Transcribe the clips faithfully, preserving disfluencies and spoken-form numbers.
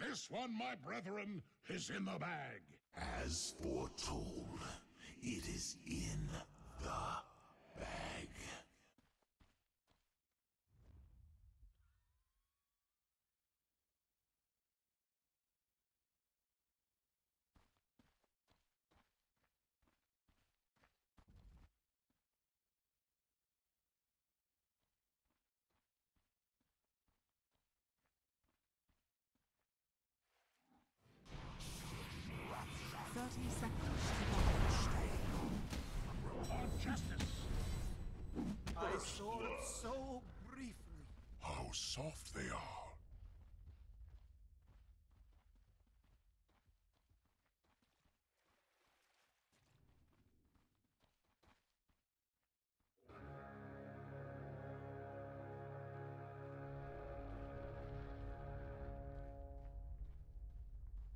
This one, my brethren, is in the bag. As foretold, it is in the bag. I saw it so briefly. How soft they are.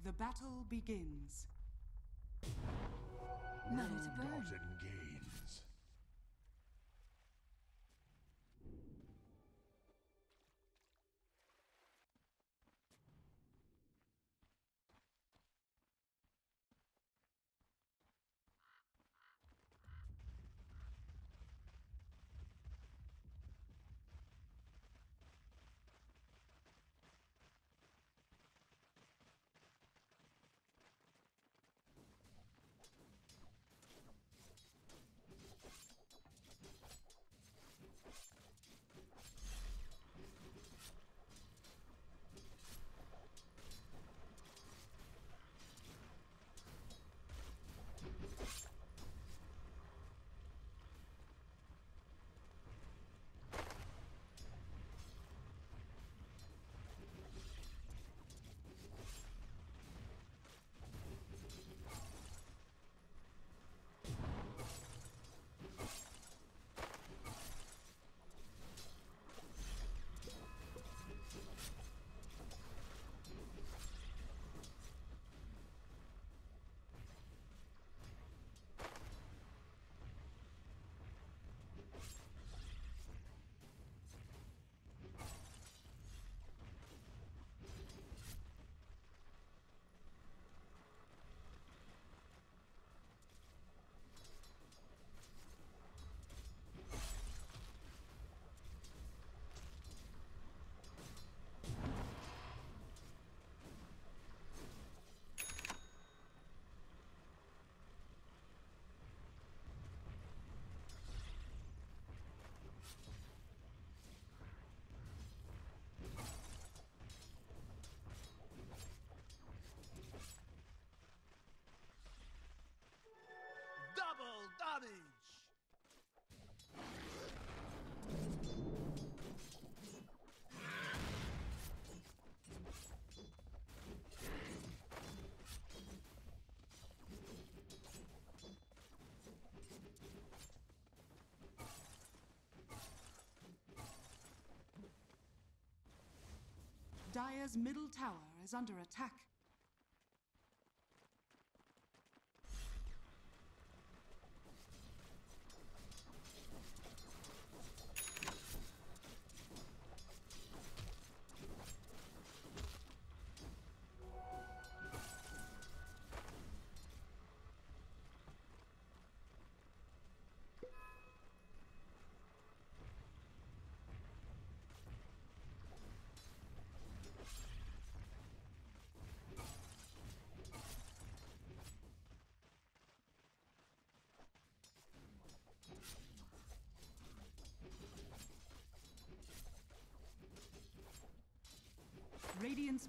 The battle begins. None to burn. Gains. Damage! Dire's middle tower is under attack. Radiant's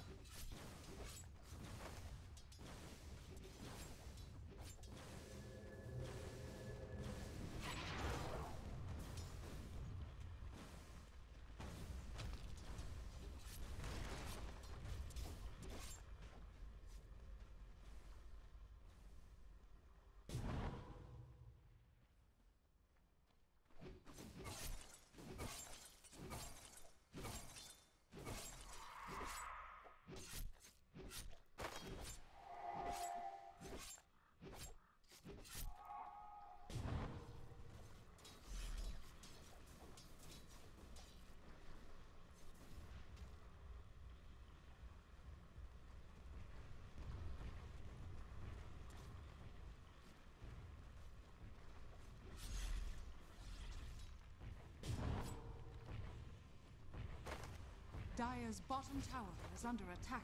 Dire's bottom tower is under attack.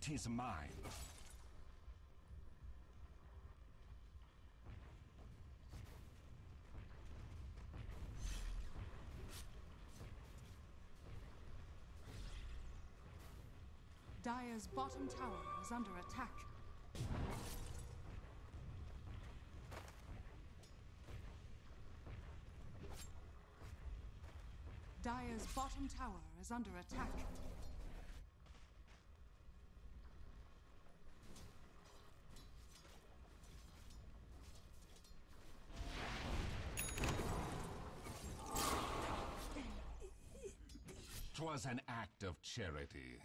Tis mine. Dire's bottom tower is under attack. Dire's bottom tower is under attack. Twas an act of charity.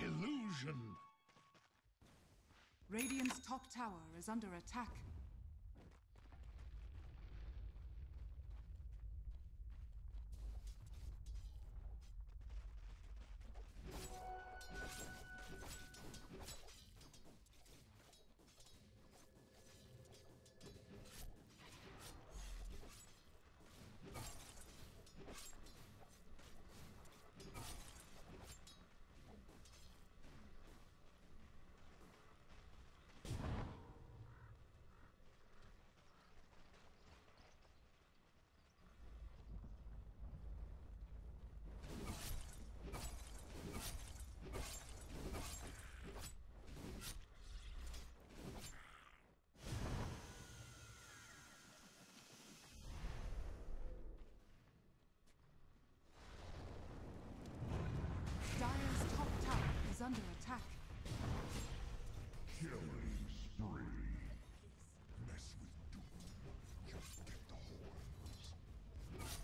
Illusion! Radiant's top tower is under attack. Under attack. Killing spree. Mess with doom. Just get the horns.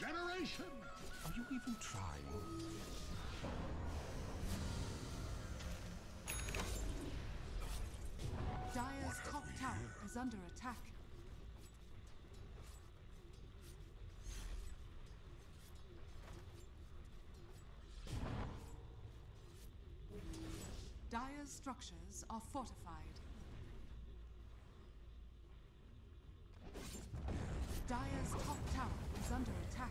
Generation! Are you even trying? Dire's top tower is under attack. Dire's structures are fortified. Dire's top tower is under attack.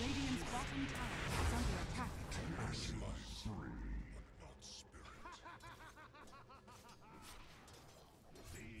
Radiant's bottom tower is under attack. Three.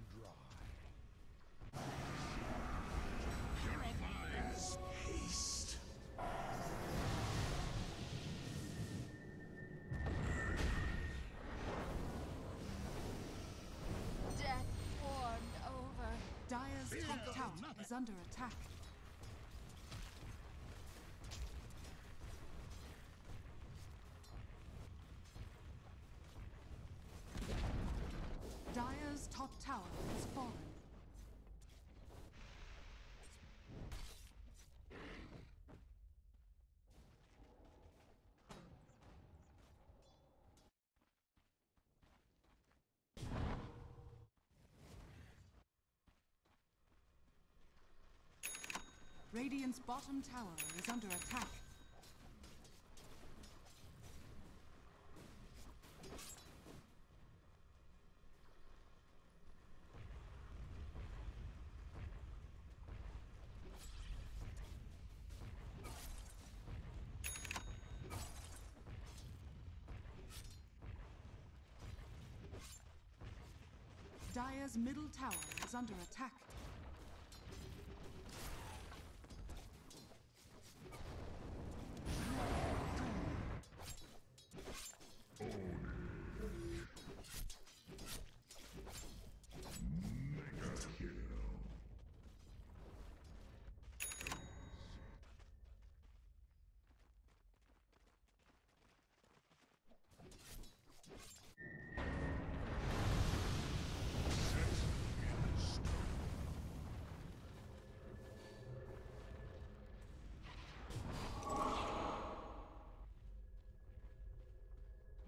Haste. Death warmed over. Dire's Fear top tower nothing. is under attack. Dire's top tower has fallen. Radiant's bottom tower is under attack. Dire's middle tower is under attack.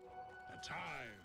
The time.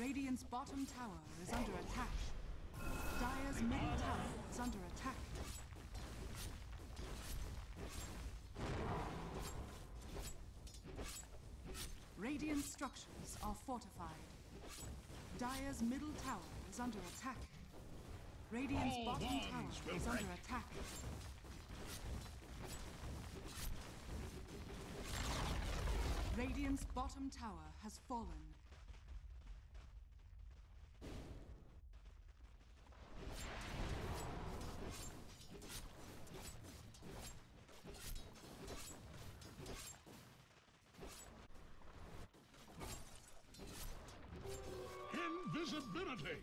Radiant's bottom tower is under attack. Dire's middle tower is under attack. Radiant structures are fortified. Dire's middle tower is under attack. Radiant's bottom tower is under attack. Radiant's bottom tower has fallen. Invisibility!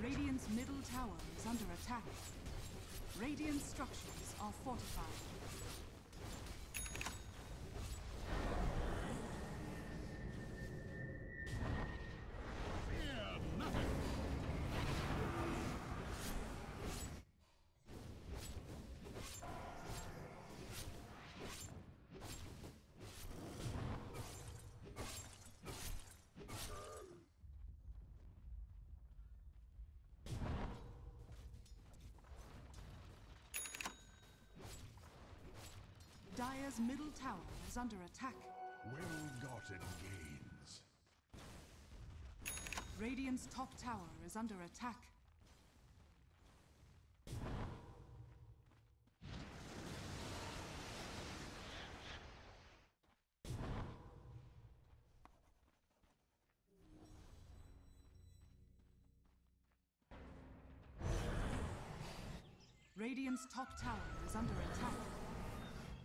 Radiant's middle tower is under attack. Radiant structures are fortified. Dire's middle tower is under attack. Well-gotten gains. Radiant's top tower is under attack. Radiant's top tower is under attack.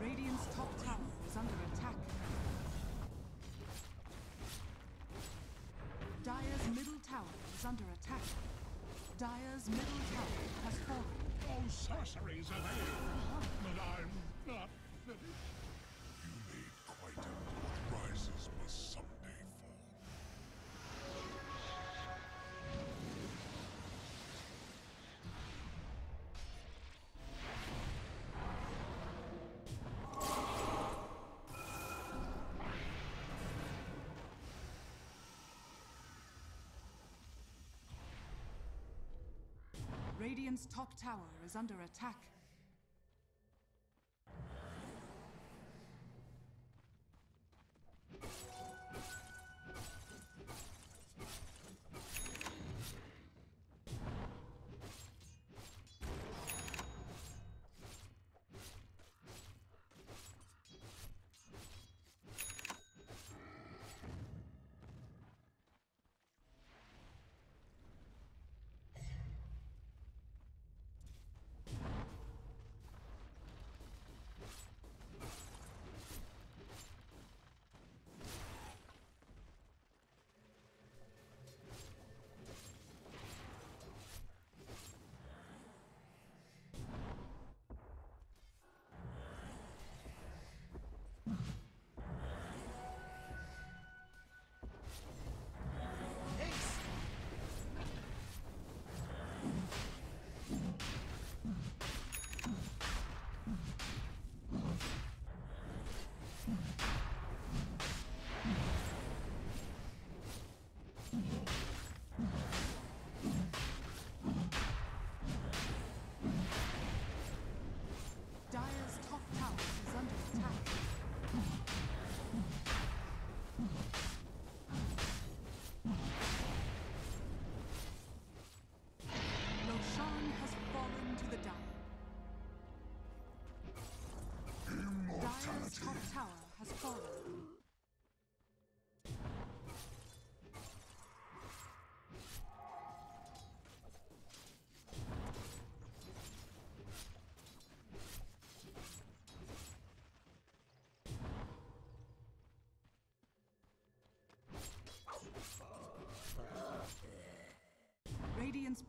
Radiant's top tower is under attack. Dire's middle tower is under attack. Dire's middle tower has fallen. All sorceries avail, but I'm not finished. You made quite a what rises must someday Radiant's top tower is under attack. Radiant's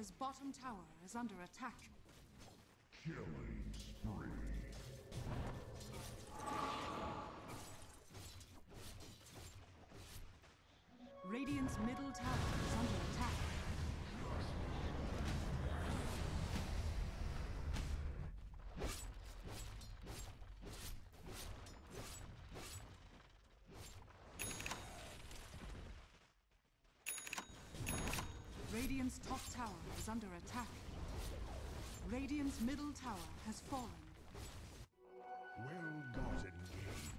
Dyer's bottom tower is under attack. Killing spree. Radiant's middle tower is under attack. Radiant's top tower is under attack. Radiant's middle tower has fallen. Well-gotten gains.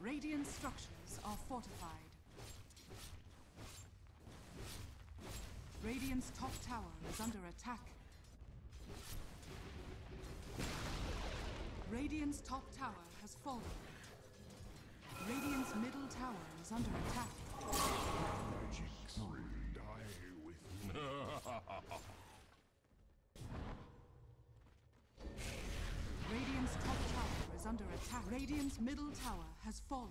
Radiant structures are fortified. Radiant's top tower is under attack. Radiant's top tower has fallen. Radiant's middle tower is under attack. Magic three, die with me. Radiant's top tower is under attack. Radiant's middle tower has fallen.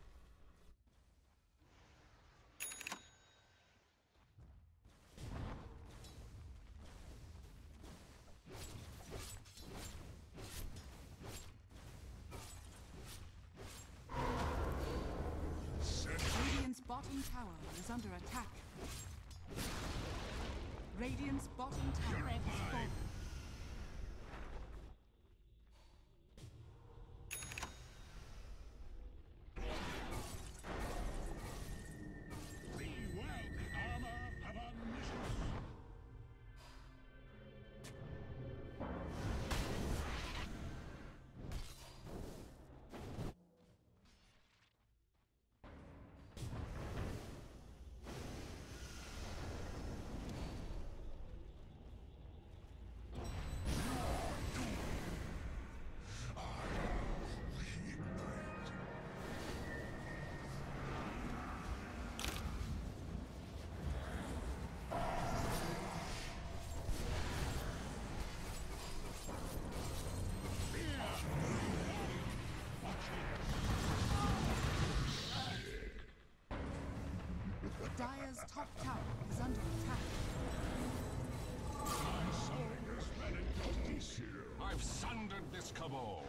Radiant's bottom tower is under attack. Radiant's bottom tower is fallen. Dyer's top tower is under attack. My soul is ready. I've sundered this cabal.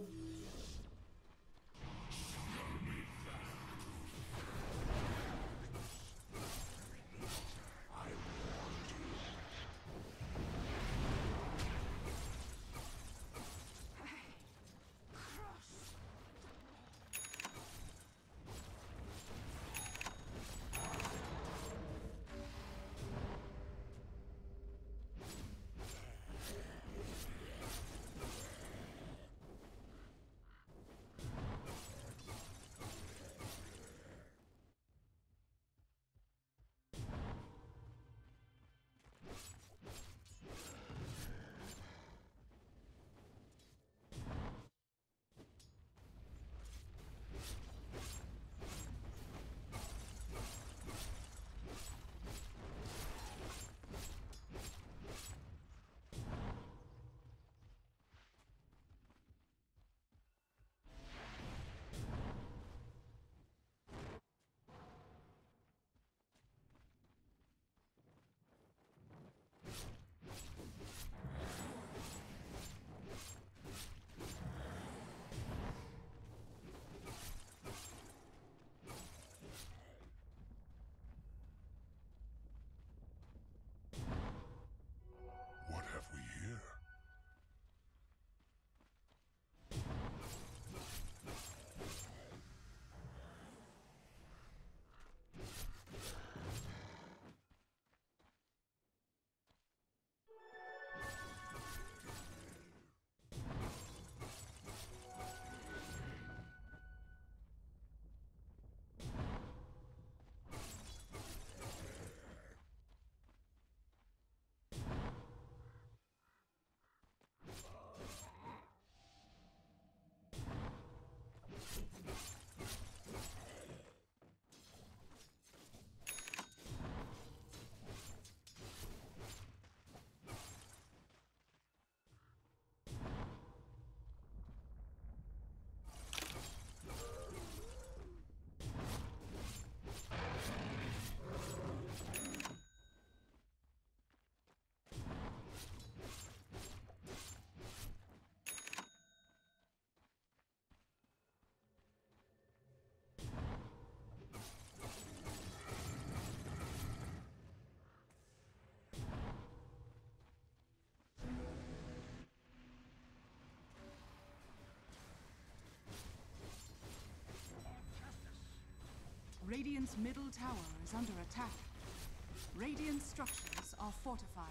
I warned you. Radiant's middle tower is under attack. Radiant structures are fortified.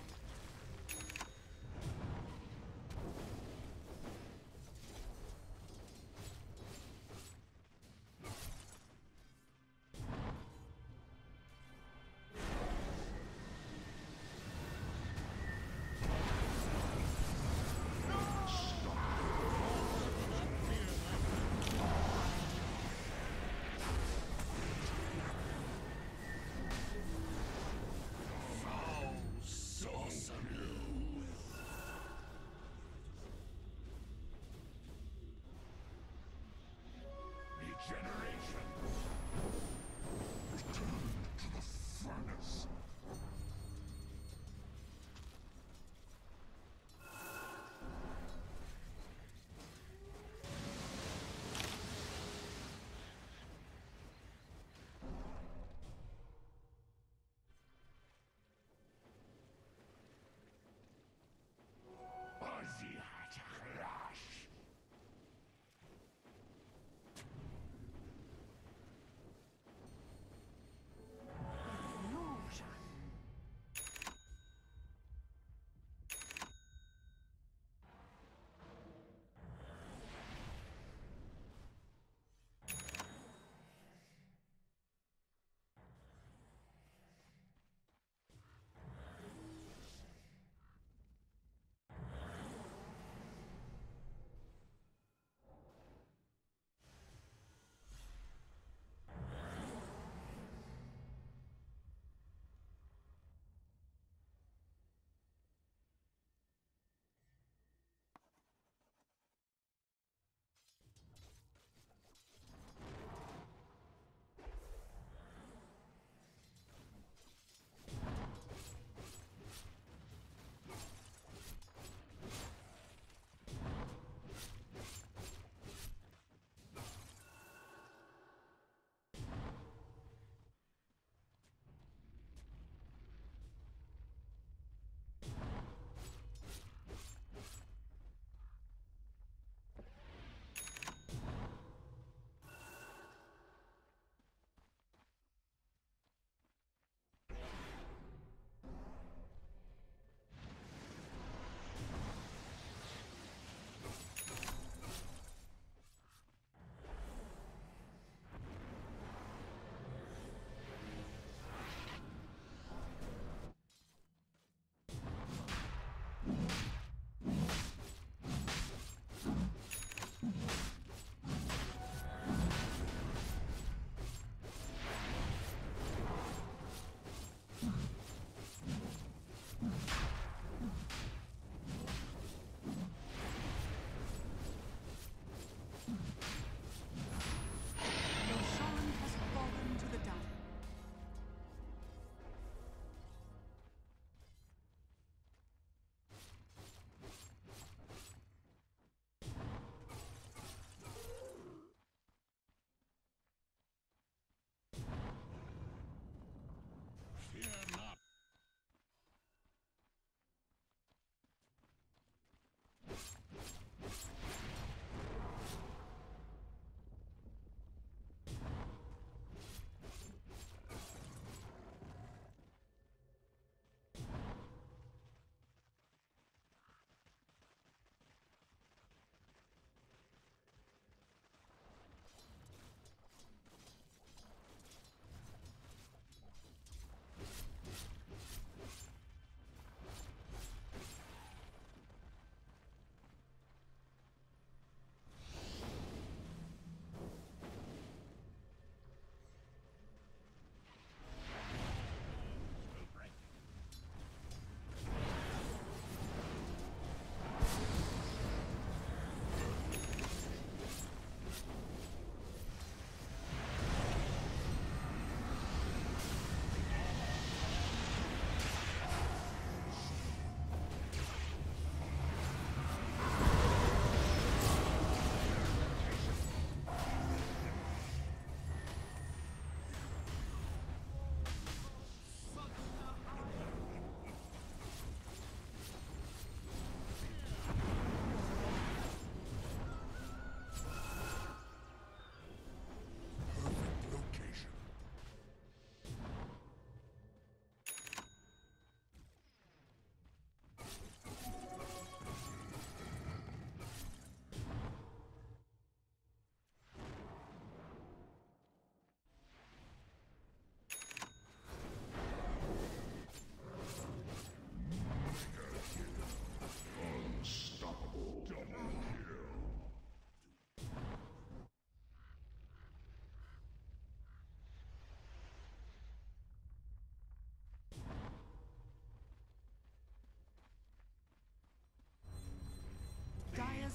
Awesome.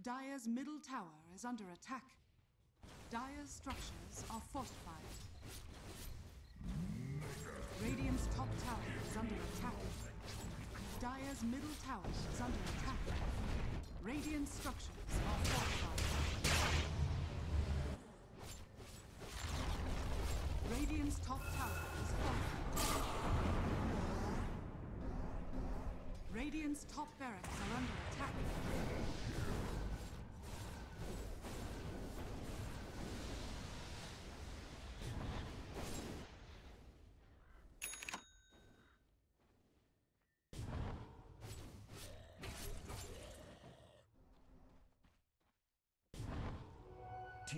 Dyer's middle tower is under attack. Dyer's middle tower is under attack. Dyer's structures are fortified. Radiant's top tower is under attack. Dyer's middle tower is under attack. Radiant's structures are fortified. Radiant's top tower is fortified. Radiant's top barracks are under attack.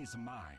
Is mine.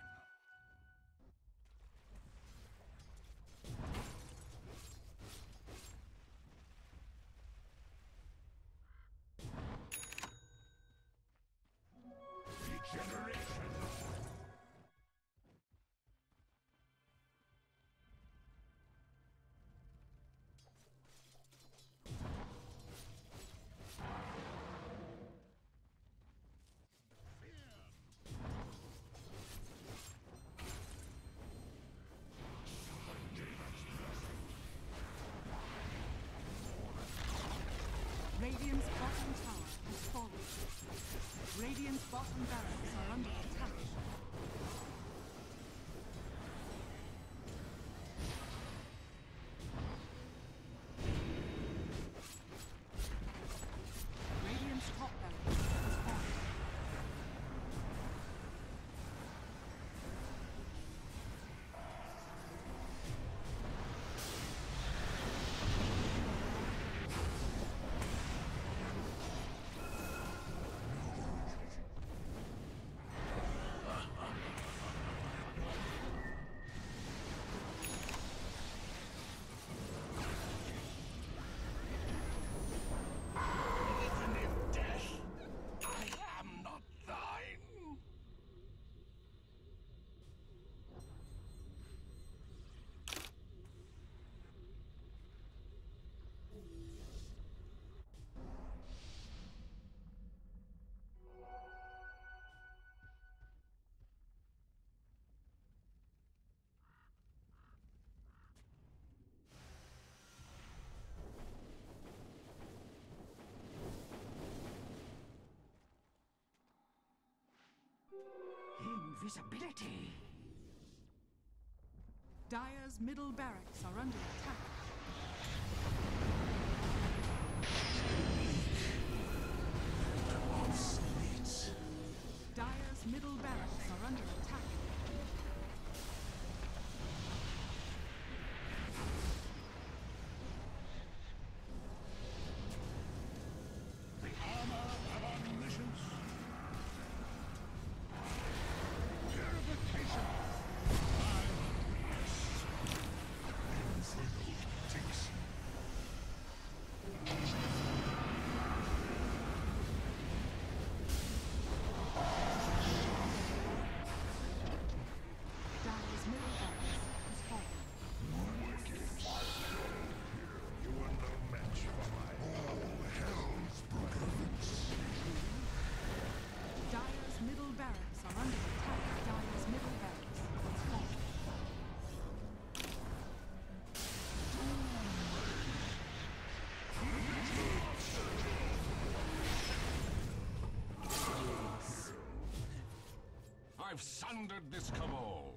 visibility. Dire's middle barracks are under attack. Dire's middle barracks are under attack. I've sundered this cabal.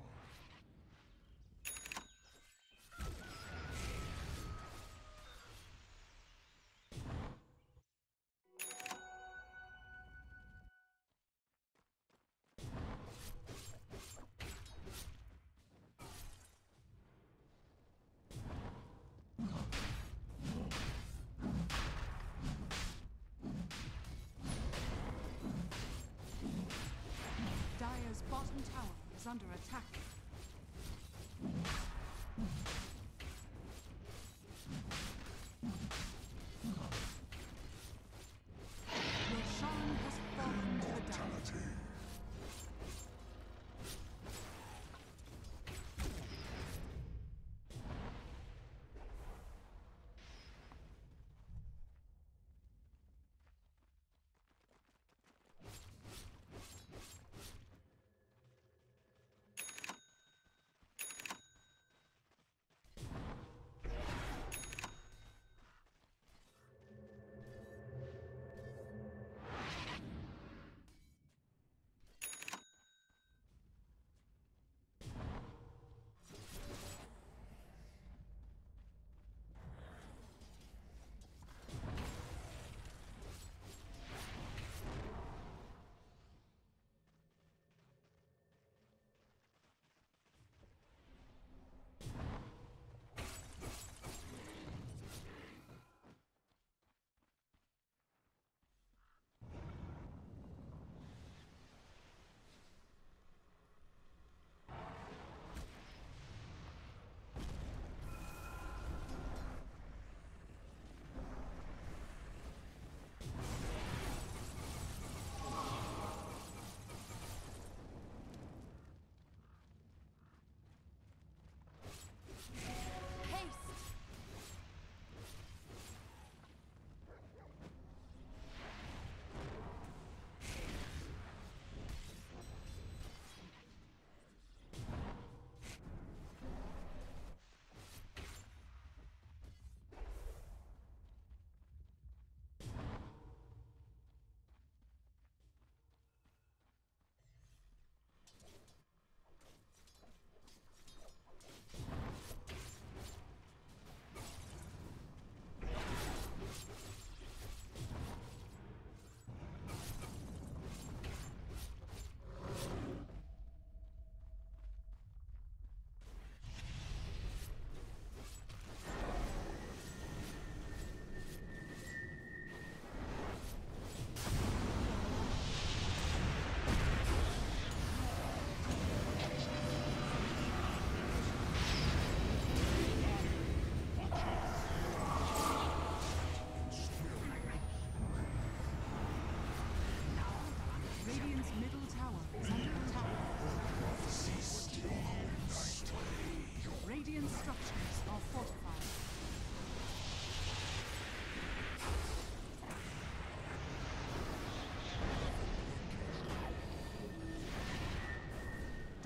Dire's bottom tower is under attack. Roshan has fallen to the tower.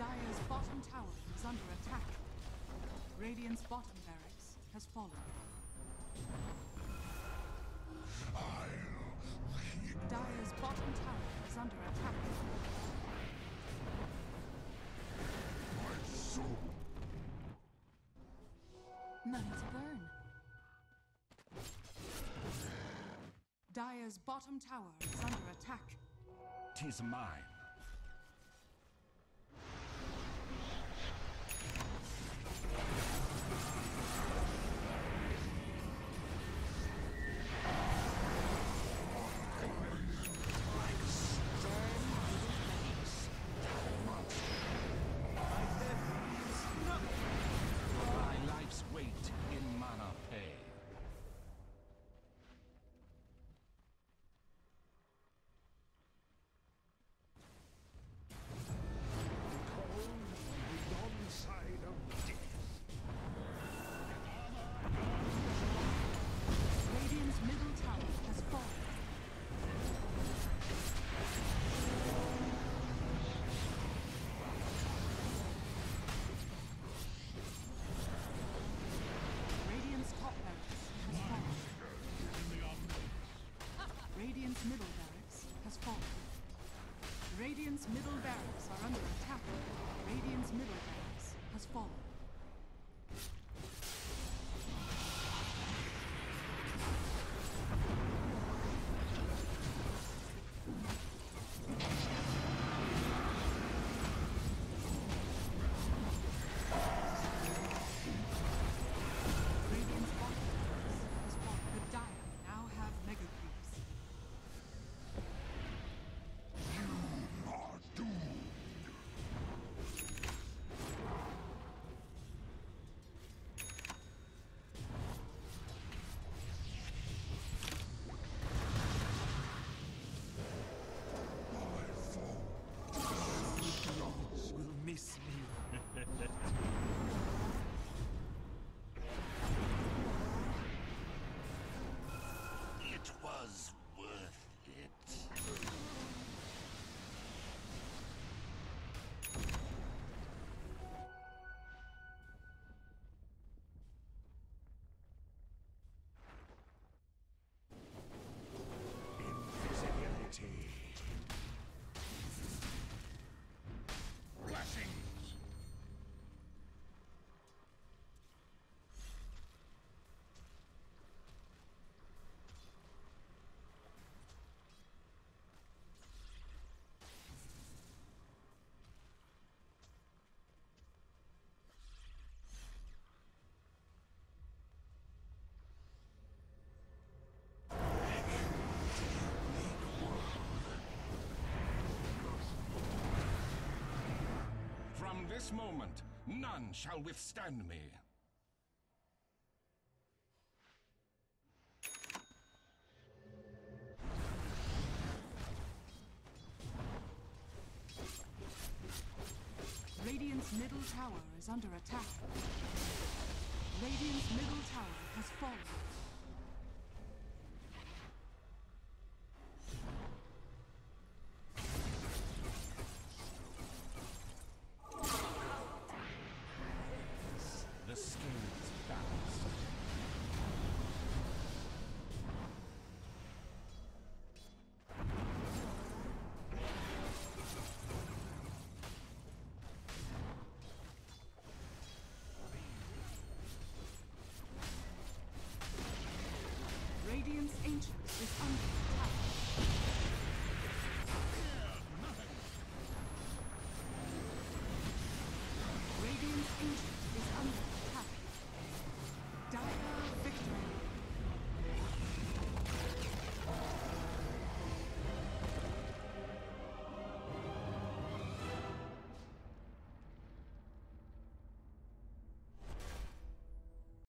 Dire's bottom tower is under attack. Radiant's bottom barracks has fallen. Dire's bottom tower is under attack. Money to burn. Dire's bottom tower is under attack. 'Tis mine. Radiant's middle barracks has fallen. Radiant's middle barracks are under attack. Radiant's middle barracks has fallen. Radiant's bottom barracks has fallen. The Dire now have mega creeps. Miss me. It was worth it. From this moment, none shall withstand me. Radiant's middle tower is under attack. Radiant's middle tower has fallen. The skins